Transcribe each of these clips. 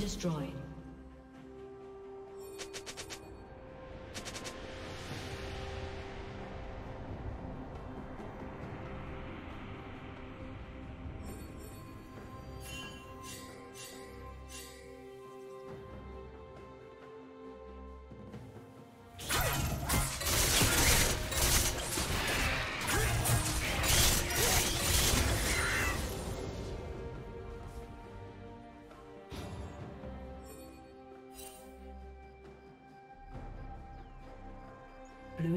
Destroyed. Blue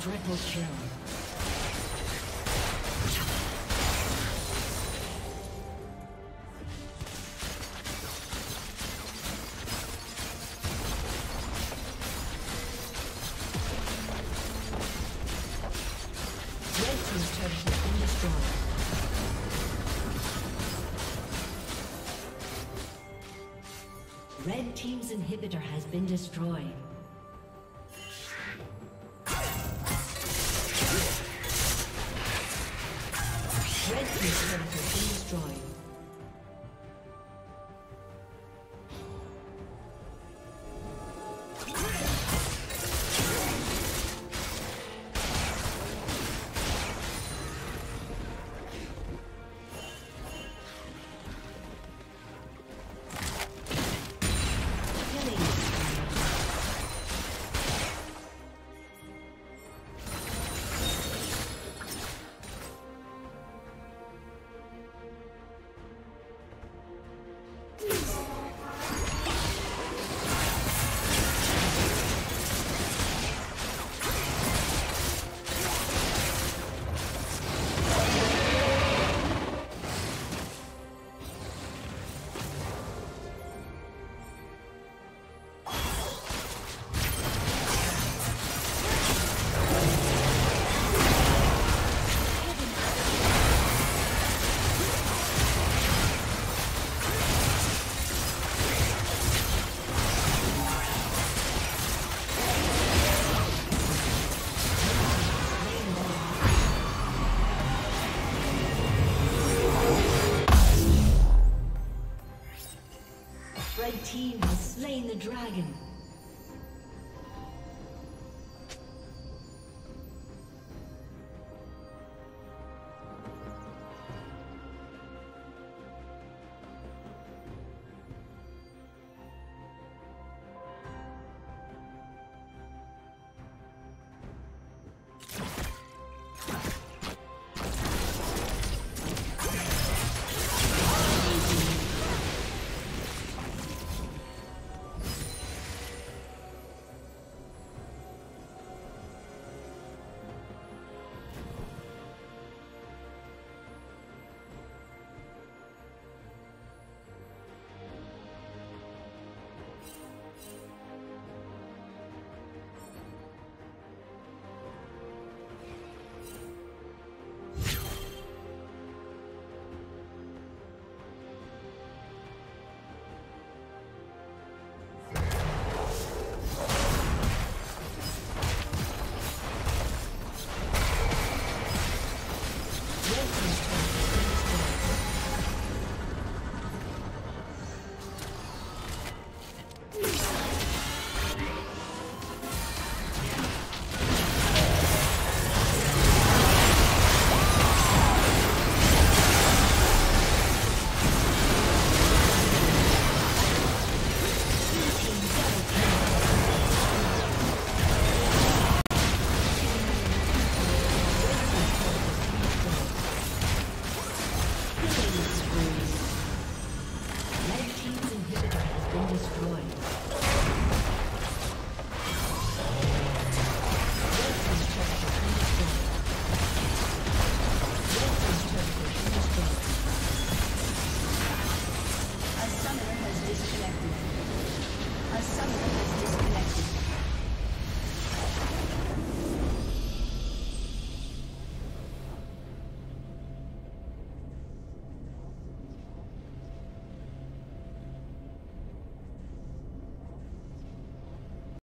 Triple kill. Red team's inhibitor has been destroyed. Team has slain the dragon.